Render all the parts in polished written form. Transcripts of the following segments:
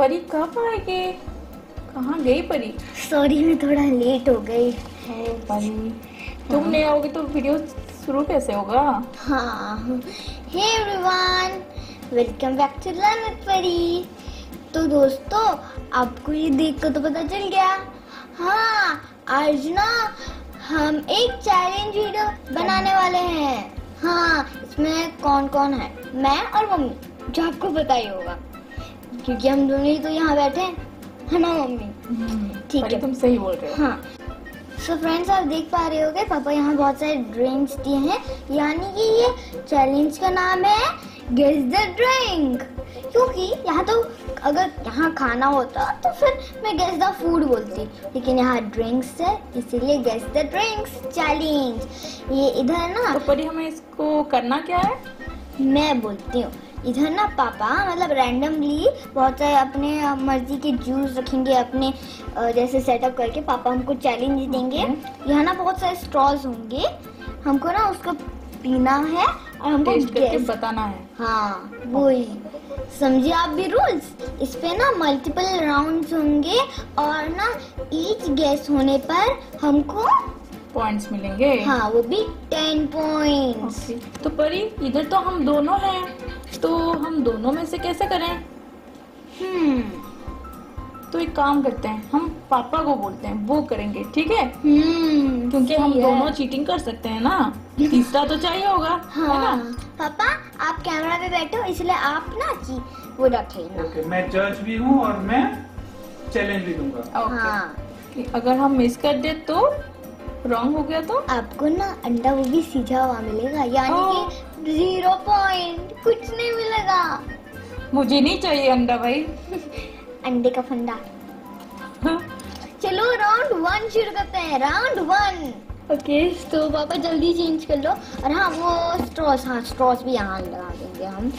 परी कब आएगी? कहाँ गई परी? सॉरी मैं थोड़ा लेट हो गई है परी। तुम नहीं आओगे तो वीडियो शुरू कैसे होगा? हाँ, hey everyone, welcome back to learn with Pari. तो दोस्तों आपको ये देखकर तो पता चल गया, हाँ आज ना हम एक चैलेंज वीडियो बनाने वाले हैं। हाँ, इसमें कौन कौन है? मैं और मम्मी, जो आपको पता ही होगा क्योंकि हम दोनों ही तो यहाँ बैठे हैं, है ना मम्मी? ठीक है, तुम सही बोल रहे हो। हाँ सो फ्रेंड्स, आप देख पा रहे होगे पापा यहाँ बहुत सारे ड्रिंक्स दिए हैं, यानी कि ये चैलेंज का नाम है गेस द ड्रिंक। क्योंकि यहाँ तो अगर यहाँ खाना होता तो फिर मैं गेस द फूड बोलती, लेकिन यहाँ ड्रिंक्स है इसीलिए गेस द ड्रिंक्स चैलेंज। ये इधर ना तो परी हमें इसको करना क्या है? मैं बोलती हूँ, इधर ना पापा मतलब रैंडमली बहुत सारे अपने मर्जी के जूस रखेंगे, अपने जैसे सेटअप करके पापा हमको चैलेंज देंगे। यहाँ ना बहुत सारे स्ट्रॉज होंगे, हमको ना उसको पीना है और हमको करके बताना है। हाँ वही, समझे आप भी रूल्स? इस पे ना मल्टीपल राउंड्स होंगे और ना ईच गेस होने पर हमको पॉइंट्स मिलेंगे। हाँ वो भी 10 पॉइंट्स। तो परी इधर तो हम दोनों हैं, तो हम दोनों में से कैसे करें? तो एक काम करते हैं, हम पापा को बोलते हैं, वो करेंगे, ठीक है? क्योंकि हम दोनों चीटिंग कर सकते हैं ना, तीसरा तो चाहिए होगा। हाँ है ना? पापा आप कैमरा पे बैठो, इसलिए आप ना कि वो रखेंगे। ओके, मैं जज भी हूँ और मैं चैलेंज भी दूंगा। हाँ अगर हम मिस कर दे तो रॉन्ग हो गया तो आपको ना अंडा वो भी सीधा हुआ मिलेगा, यानी कि 0 पॉइंट, कुछ नहीं मिलेगा। मुझे नहीं चाहिए अंडा भाई, अंडे का फंडा। चलो राउंड 1 शुरू करते हैं। राउंड 1 ओके, तो पापा जल्दी चेंज कर लो। और हाँ वो स्ट्रॉस, हाँ स्ट्रॉस भी यहाँ लगा देंगे हम।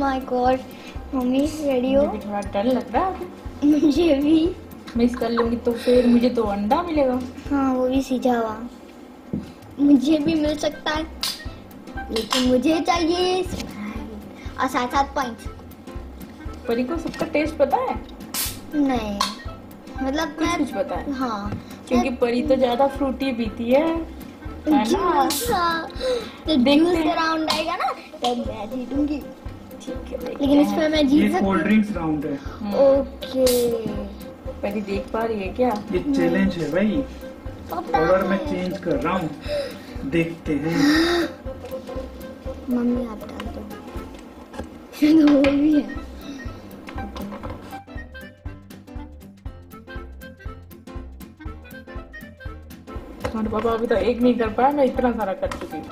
माय गॉड मम्मी रेडी हो? मुझे थोड़ा डर लग रहा है। मुझे भी। मिस कर लूँगी तो फिर मुझे तो अंडा मिलेगा। हाँ वो भी सीधा हुआ। मुझे भी मिल सकता है, लेकिन मुझे चाहिए और 7-7 पॉइंट। परी को सबका टेस्ट पता है? नहीं मतलब कुछ पता है। हाँ क्योंकि परी तो ज्यादा फ्रूटी पीती है, ना? हाँ। तो जूस का राउंड आएगा ना तब मैं जीतूंगी, ठीक है? लेकिन इसमें मैं जीत सकती हूँ। कोल्ड ड्रिंक्स राउंड है। ओके परी देख पा रही है क्या? ये चैलेंज है भाई, और मैं चेंज कर रहा हूँ, देखते हैं। मम्मी आप डाल दो, वो भी है। पापा अभी तो एक नहीं कर पाया, मैं इतना सारा कर चुकी हूँ।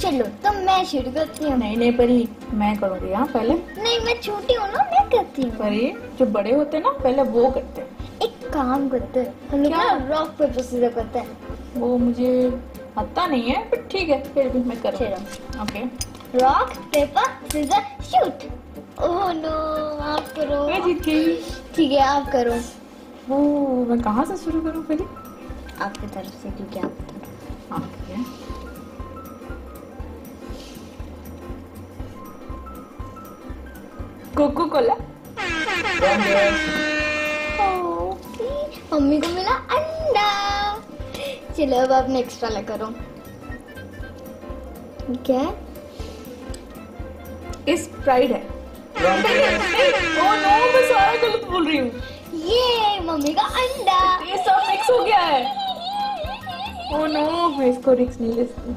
चलो तो मैं शुरू करती हूँ। नहीं नहीं परी, मैं करूँगी। हाँ पहले नहीं, मैं छोटी हूँ ना, मैं करती हूँ। परी जो बड़े होते हैं ना पहले वो करते हैं। एक काम करते हैं हम लोग ना, रॉक पेपर सीजर करते हैं। वो मुझे आता नहीं है पर ठीक है, फिर भी मैं करूँगा। Okay rock paper scissor shoot. Oh no, आप करो। मैं जीत गई। ठीक है आप करो। वो मैं कहाँ से शुरू करूँ? पहले आपकी तरफ से, क्योंकि आप कोको कोला। मम्मी को मिला अंडा। चलो अब आप नेक्स्ट वाला करो। ठीक है, स्प्राइट है। ओह नो, मैं सारा गलत बोल रही हूँ। ये मम्मी का अंडा, ये सब मिक्स हो गया है। ओह नो, मैं इसको रिक्स नहीं ले सकती।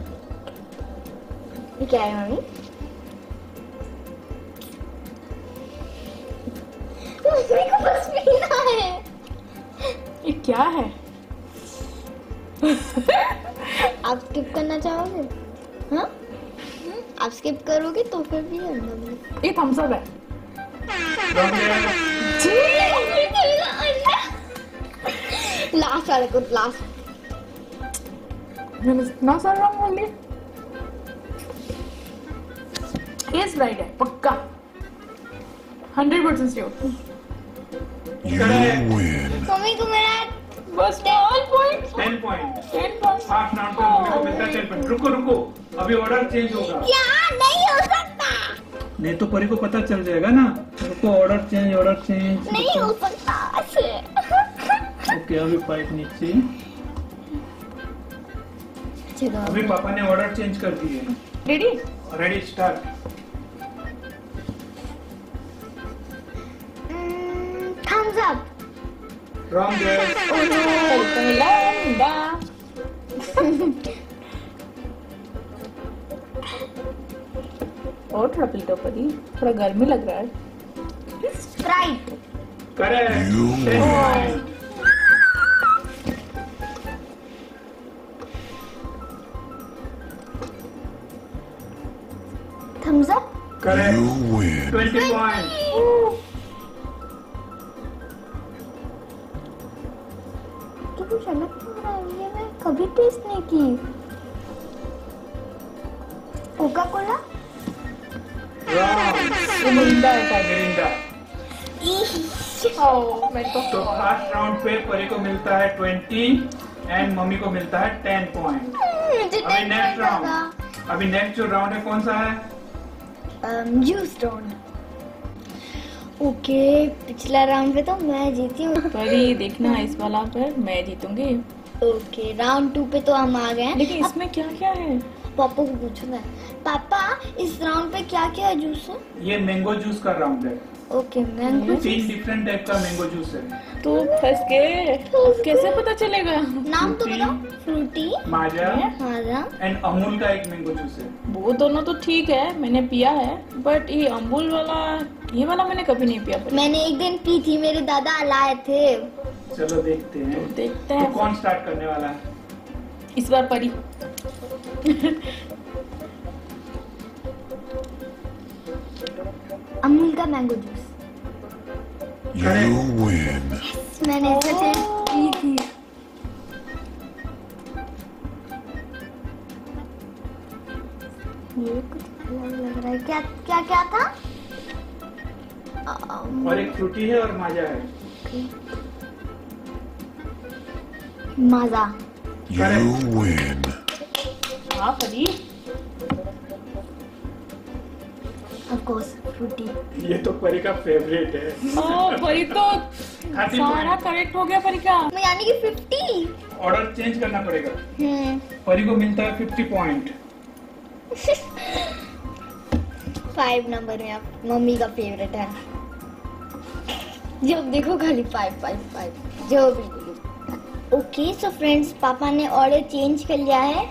क्या है मम्मी? मम्मी को बस पीना है। ये क्या है? आप स्किप करना चाहोगे? हाँ आप स्किप करोगे तो फिर भी अंडा। ये थम्स अप है। लास्ट वाले को लास्ट। मैंने इतना सारा रंग बोल दिया। ये स्प्राइट है पक्का, 100% श्योर। मम्मी को मेरा बस 10 पॉइंट। हाफ राउंड पे मम्मी को मिलता 10 पॉइंट। रुको रुको, अभी ऑर्डर चेंज होगा। क्या नहीं हो सकता? नहीं तो परी को पता चल जाएगा ना। इसको ऑर्डर चेंज नहीं हो सकता ओके अभी पाइप नीचे अभी पापा ने ऑर्डर चेंज कर दिए। Ready start. Thums Up. Wrong और थोड़ा पिल्टो पड़ी, थोड़ा गर्मी लग रहा है। Sprite. Correct. Thumbs up. Correct. You win. 20 points. तो कुछ अलग लग रहा है, ये मैं कभी टेस्ट नहीं की। Coca Cola? मिरिंडा। तो फर्स्ट राउंड पे परी को मिलता है 20 एंड मम्मी को मिलता है 10 पॉइंट। अभी नेक्स्ट राउंड, जो राउंड है कौन सा है? Juice round. ओके पिछला राउंड पे तो मैं जीती हूँ परी, देखना इस वाला पर मैं जीतूंगी। ओके राउंड 2 पे तो हम आ गए हैं, लेकिन इसमें क्या क्या है पापा को पूछना है। पापा इस राउंड पे क्या क्या है जूस है? ये मैंगो जूस का राउंड है। ओके मैंगो 3 डिफरेंट टाइप का मैंगो जूस है। तो फंस गए, कैसे पता चलेगा? नाम तो बताओ। फ्रूटी, माजा एंड अमूल का एक मैंगो जूस है। वो दोनों तो ठीक है, मैंने पिया है, बट ये अमूल वाला, ये वाला मैंने कभी नहीं पिया। मैंने एक दिन पी थी, मेरे दादा लाए थे। चलो देखते हैं तो कौन स्टार्ट करने वाला है इस बार? परी। अमूल का मैंगो जूस। मैंने पी थी। ये कुछ अलग लग रहा है, क्या क्या क्या था? और एक फ्रूटी है और माजा है। माजा। You win. हाँ परी। Of course Frooti. ये तो परी का फेवरेट है। परी तो सारा करेक्ट हो गया परी का। यानी कि 50। ऑर्डर चेंज करना पड़ेगा। परी को मिलता है 50 पॉइंट। 5 नंबर में आप मम्मी का फेवरेट है, जब देखो खाली 5 5 5 जो भी। ओके सो फ्रेंड्स पापा ने ऑर्डर चेंज कर लिया है।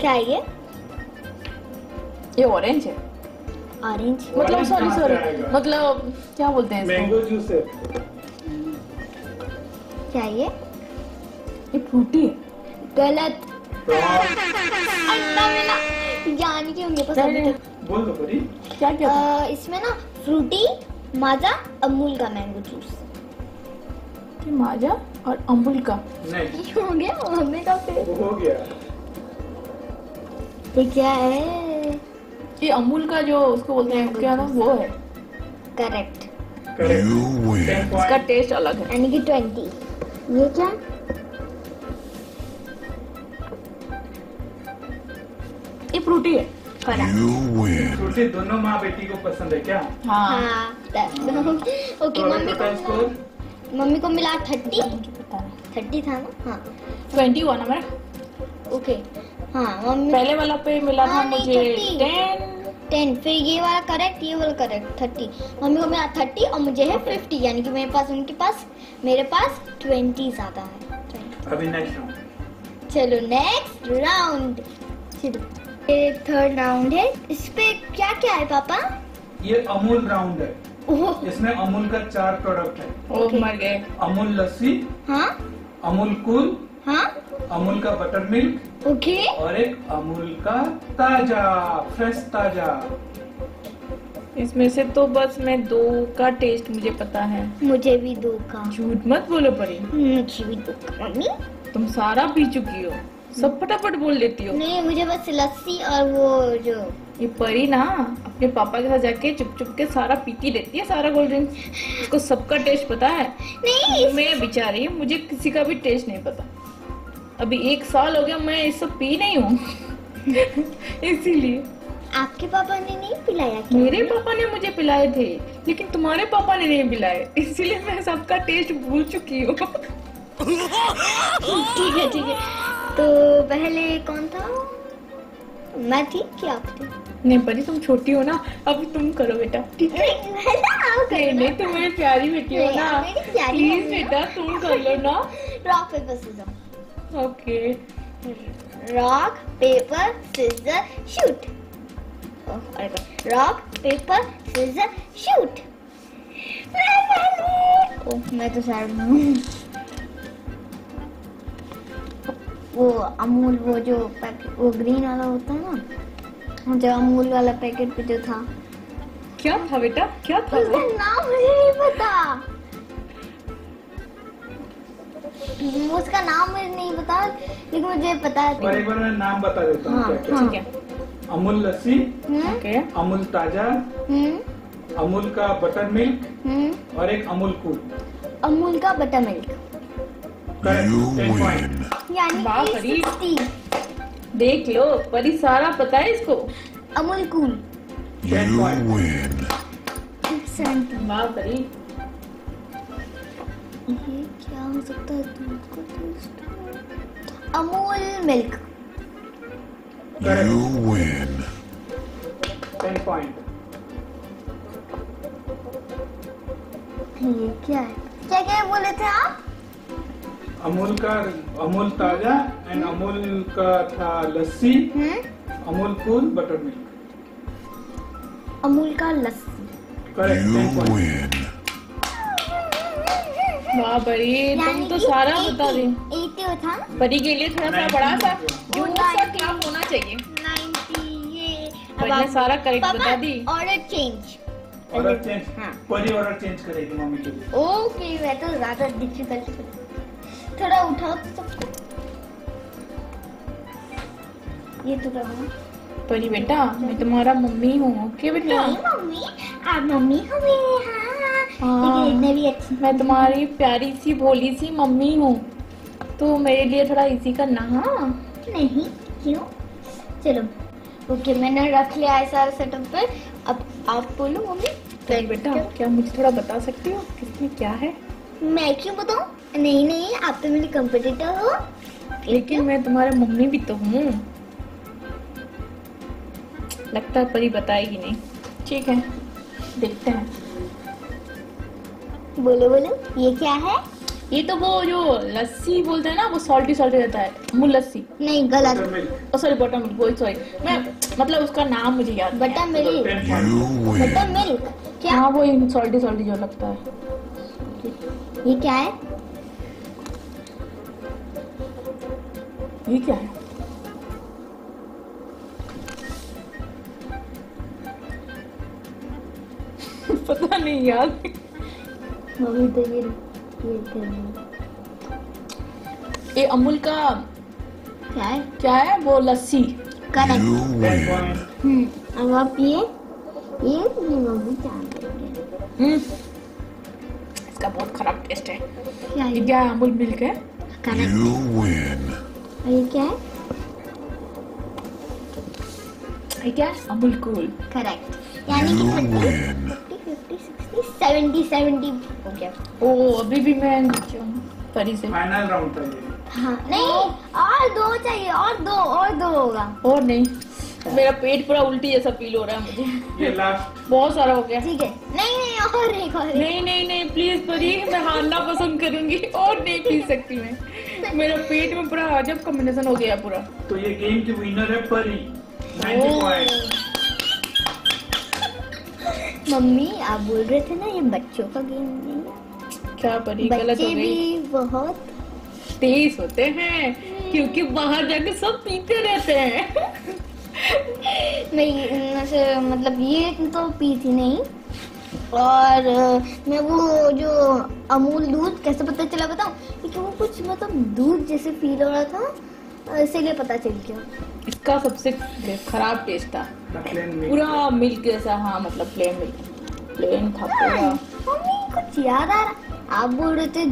क्या ये ऑरेंज है? ऑरेंज मतलब सॉरी मतलब क्या बोलते हैं इसको? मैंगो जूस है। क्या ये फ्रूटी? गलत। अंडा मिला, जान के होंगे पसंद। बोल दो परी क्या क्या था? इसमें ना फ्रूटी, माजा, अमूल का मैंगो जूस। कि माजा और अमूल का नहीं हो गया, मम्मी का फेवरेट हो गया। ये क्या है? ये अमूल का जो उसको बोलते हैं क्या ना, वो है। करेक्ट। इसका टेस्ट अलग है, यानी कि 20। ये क्या? ये फ्रूटी है। फ्रूटी दोनों माँ बेटी को पसंद है क्या? हाँ। ओके मम्मी को मिला 30 था ना? हाँ 21 हमारा। ओके हाँ मम्मी पहले वाला पे मिला था मुझे 10 फिर ये वाला करेक्ट, 30। मम्मी को मिला 30 और मुझे है 50, यानी कि मेरे पास उनके पास मेरे पास 20 ज्यादा है। अभी नेक्स्ट, चलो नेक्स्ट राउंड। ये थर्ड राउंड है, इस पे क्या क्या है पापा? ये अमूल राउंड है, इसमें अमूल का 4 प्रोडक्ट है। ओके मर गए। अमूल लस्सी, हाँ अमूल कूल, हाँ अमूल का बटर मिल्क, ओके और एक अमूल का ताजा फ्रेश ताजा। इसमें से तो बस मैं 2 का टेस्ट मुझे पता है। मुझे भी 2 का। झूठ मत बोलो परी। मुझे भी 2 का। मम्मी तुम सारा पी चुकी हो, सब फटाफट बोल देती हो। नहीं मुझे बस लस्सी और वो जो ये परी ना अपने पापा के साथ जाके चुप के सारा पीती रहती है, सारा कोल्ड ड्रिंक। उसको सबका टेस्ट पता है। नहीं मैं बेचारी, मुझे किसी का भी टेस्ट नहीं पता। अभी 1 साल हो गया मैं ये सब पी नहीं हूँ। इसीलिए। आपके पापा ने नहीं पिलाया क्या? मेरे पापा ने मुझे पिलाए थे, लेकिन तुम्हारे पापा ने नहीं पिलाए, इसीलिए मैं सबका टेस्ट भूल चुकी हूँ। ठीक है ठीक है। तो पहले कौन था? मैं थी कि आप थे? नहीं परी, तुम छोटी हो ना, अब तुम करो बेटा। ठीक है? नहीं तुम मेरी प्यारी बेटी हो ना, प्लीज बेटा तुम कर लो ना। Rock paper scissor. Okay, rock paper scissor shoot. Rock paper scissor shoot. मैं तो साइड में हूँ। वो अमूल, वो जो पैकेट, वो ग्रीन वाला होता है ना, जो अमूल वाला पैकेट पे जो था, क्या था बेटा? क्या था उसका नाम? मुझे नहीं पता, उसका नाम मुझे नहीं पता, लेकिन मुझे पता है। एक बार मैं नाम बता देता हूँ। हाँ, क्या क्या? अमूल लस्सी, अमूल ताजा, अमूल का बटर मिल्क, और एक अमूल कूल। अमूल का बटर मिल्क। यानी कि देख लो परी, सारा पता है इसको। अमूल कूल। वाह परी, ये क्या हो सकता है? दूध का test. Amul milk. You win. 10 point. ये क्या है? क्या क्या बोले थे आप? अमूल का अमूल ताजा एंड अमूल का था लस्सी, Amul cool, butter milk. Amul का लस्सी। करेक्ट। वाह परी, तुम तो सारा बता दी। 80 था परी के लिए, थोड़ा सा बड़ा सा क्लब होना चाहिए। 90। ये परी ने सारा करेक्ट बता दी। Order change. Order change. हाँ परी ऑर्डर चेंज करेगी मम्मी के लिए। ओके, मैं तो ज्यादा डिफिकल्ट, थोड़ा उठाओ सबको। ये तो रहा परी बेटा, मैं तुम्हारा मम्मी हूँ। ओके बेटा? मम्मी, आप मम्मी हो मेरे। हाँ, इतने भी अच्छी। मैं तुम्हारी प्यारी सी भोली सी मम्मी हूँ, तो मेरे लिए थोड़ा इजी करना। हाँ। नहीं क्यों? चलो ओके, मैंने रख लिया है सारा सेटअप पर। अब आप बोलो मम्मी। तो बेटा क्या मुझे थोड़ा बता सकती हो किसमें क्या है? मैं क्यों बताऊँ? नहीं नहीं, आप तो मेरी कंपटीटर हो। लेकिन मैं तुम्हारा मम्मी भी तो हूँ। लगता है परी बताएगी नहीं। ठीक है, देखते हैं। बोलो बोलो, ये क्या है? ये तो वो जो लस्सी बोलते हैं ना, वो सॉल्टी सॉल्टी रहता है। अमूल लस्सी। नहीं, गलत। Oh sorry, butter milk. वो सॉरी, मैं मतलब उसका नाम मुझे याद। Butter milk. बटर मिल्क क्या? हाँ, वो सॉल्टी सॉल्टी जो लगता है। ये क्या है? ये क्या है? पता नहीं यार। मम्मी तो ये अमूल का क्या है? वो लस्सी। करेक्ट। अब आप ये मम्मी जानते। इसका बहुत खराब टेस्ट है। ये क्या है? अमूल मिल्क है। ये क्या है? ये क्या? अमूल कूल। करेक्ट। यानी कि 50, 50, 60, 70 हो गया। ओ, अभी भी मैं परी से। फाइनल राउंड है ये। हाँ नहीं, और दो चाहिए, और दो होगा। और नहीं, मेरा पेट पूरा उल्टी जैसा फील हो रहा है मुझे। ये लास्ट बहुत सारा हो गया। ठीक है। नहीं और नहीं प्लीज परी, मैं हारना पसंद करूंगी और नहीं पी सकती मैं। मेरा पेट में पूरा अजब कॉम्बिनेशन हो गया पूरा। तो ये गेम की विनर है परी। 90 पॉइंट। मम्मी आप बोल रहे थे ना ये बच्चों का गेम नहीं है क्या परी? गलत हो गई। बच्चे भी बहुत तेज होते हैं, क्योंकि बाहर जाके सब पीते रहते हैं। नहीं मतलब ये तो पी थी नहीं। और मैं वो जो अमूल दूध, कैसे पता चला बताऊं? क्योंकि वो कुछ मतलब दूध जैसे फील हो रहा था, इसीलिए पता चल गया। इसका सबसे खराब टेस्ट था, पूरा मिल्क जैसा। हाँ मतलब प्लेन मिल्क, प्लेन था पूरा। मम्मी कुछ याद आ रहा, आप बोल रहे थे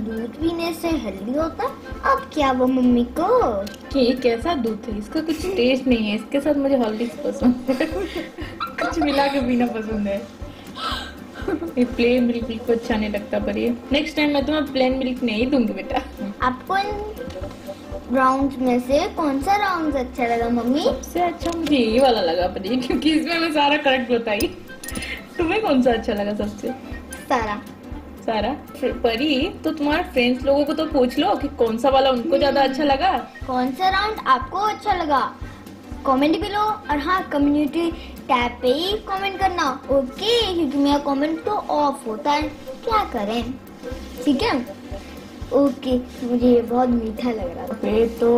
दूध पीने से हेल्दी होता। अब क्या वो मम्मी को कि ये कैसा दूध है, इसका कुछ टेस्ट नहीं है। इसके साथ मुझे हॉर्लिक्स पसंद है कुछ मिला के पीना पसंद है। ये प्लेन मिल्क बिल्कुल अच्छा नहीं लगता, पर ये नेक्स्ट टाइम मैं तुम्हें प्लेन मिल्क नहीं दूंगी बेटा। आपको राउंड में से कौन सा राउंड अच्छा लगा मम्मी? सबसे अच्छा मुझे ये वाला लगा पर ये, क्योंकि इसमें मैं सारा करेक्ट बताई। तुम्हें कौन सा अच्छा लगा सबसे? सारा सारा। परी तो तुम्हारे फ्रेंड्स लोगों को तो पूछ लो कि कौन सा वाला उनको ज्यादा अच्छा लगा, कौन सा राउंड आपको अच्छा लगा। कमेंट भी लो और हाँ कम्युनिटी टैब पे ही कमेंट करना ओके, क्योंकि मेरा कमेंट तो ऑफ होता है, क्या करें। ठीक है ओके। मुझे ये बहुत मीठा लग रहा है। ये तो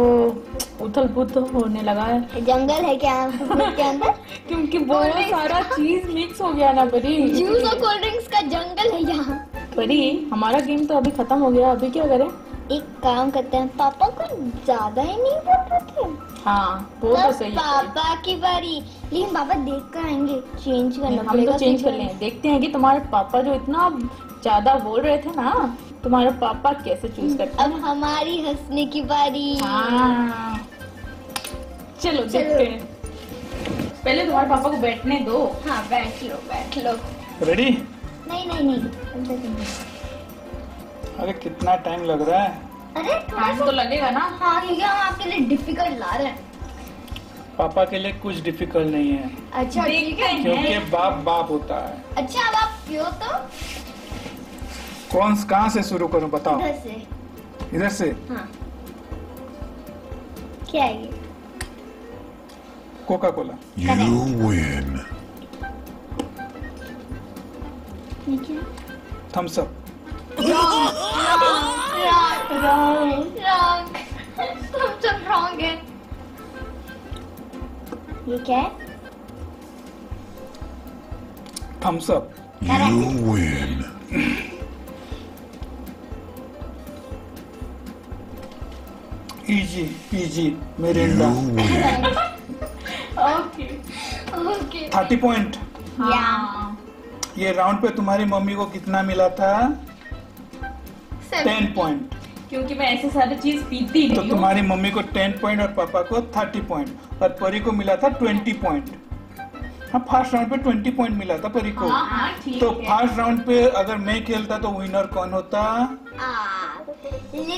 उथल पुथल होने लगा है, जंगल है क्या के अंदर क्योंकि बहुत सारा चीज मिक्स हो गया ना परी। जूस और कोल्ड ड्रिंक्स का जंगल है यहाँ परी। हमारा गेम तो अभी खत्म हो गया, अभी क्या करें? एक काम करते हैं, पापा को ज्यादा ही नहीं बोलते। हाँ वो तो सही है। पापा की बारी, लेकिन पापा देख कर आएंगे, चेंज करना हम तो चेंज कर लेंगे। देखते हैं कि तुम्हारे पापा जो इतना ज्यादा बोल रहे थे ना, तुम्हारे पापा कैसे चूज करते हैं। अब हमारी हंसने की बारी। हाँ चलो देखते हैं। पहले तुम्हारे पापा को बैठने दो। हाँ बैठ लो बैठ लो। रेडी? नहीं नहीं नहीं। अरे कितना टाइम लग रहा है? अरे टाइम तो लगेगा ना। हाँ क्योंकि हम आपके लिए डिफिकल्ट ला रहे हैं। पापा के लिए कुछ डिफिकल्ट नहीं है। अच्छा ठीक है, क्योंकि बाप बाप होता है। अच्छा अब आप क्यों तो कौन कहाँ से शुरू करूँ बताओ? इधर से। इधर से? हाँ। क्या है ये? Coca Cola. You win. Thums Up. Wrong है। ये क्या है? Thums Up. You win. Easy easy Mirinda. Okay okay 30 point. ये राउंड पे तुम्हारी मम्मी को कितना मिला था? 10 पॉइंट। क्योंकि मैं ऐसे सारी चीज पीती नहीं। तो तुम्हारी मम्मी को 10 पॉइंट और पापा को 30 पॉइंट और परी को मिला था 20 पॉइंट। हाँ फर्स्ट राउंड पे 20 पॉइंट मिला था परी को। तो फर्स्ट राउंड पे अगर मैं खेलता तो विनर कौन होता?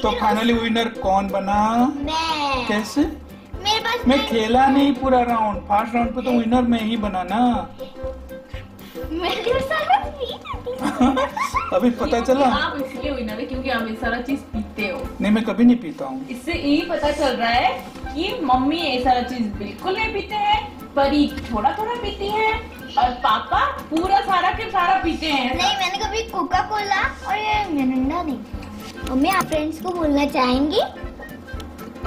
तो फाइनली विनर कौन बना? मैं। कैसे? मेरे पास मैं खेला नहीं पूरा राउंड। फर्स्ट राउंड पे तो विनर मैं ही बना ना। अभी पता चला आप इसलिए विनर है क्योंकि आप ये सारा चीज पीते हो। नहीं मैं कभी नहीं पीता हूँ। इससे यही पता चल रहा है कि मम्मी ये सारा चीज बिल्कुल नहीं पीते हैं, परी थोड़ा थोड़ा पीती है और पापा पूरा सारा के सारा पीते हैं। नहीं मैंने कभी कोका कोला और ये मिरिंडा नहीं। और मैं आप फ्रेंड्स को बोलना चाहेंगी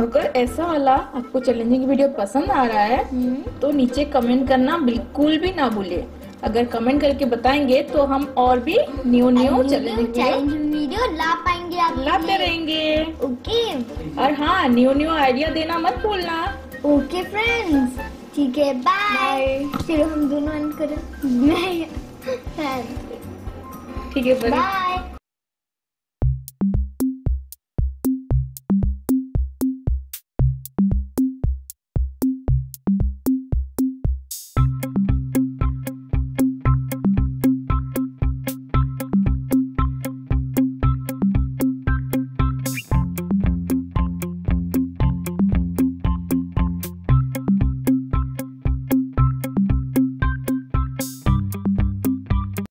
अगर ऐसा वाला आपको चैलेंजिंग वीडियो पसंद आ रहा है तो नीचे कमेंट करना बिल्कुल भी ना भूलिए। अगर कमेंट करके बताएंगे तो हम और भी न्यू चैलेंजिंग वीडियो ला पाएंगे, आप लाते रहेंगे। ओके और हाँ न्यू आइडिया देना मत भूलना। ओके फ्रेंड्स ठीक है बाय। चलो हम दोनों एंड करें। ठीक है बाय।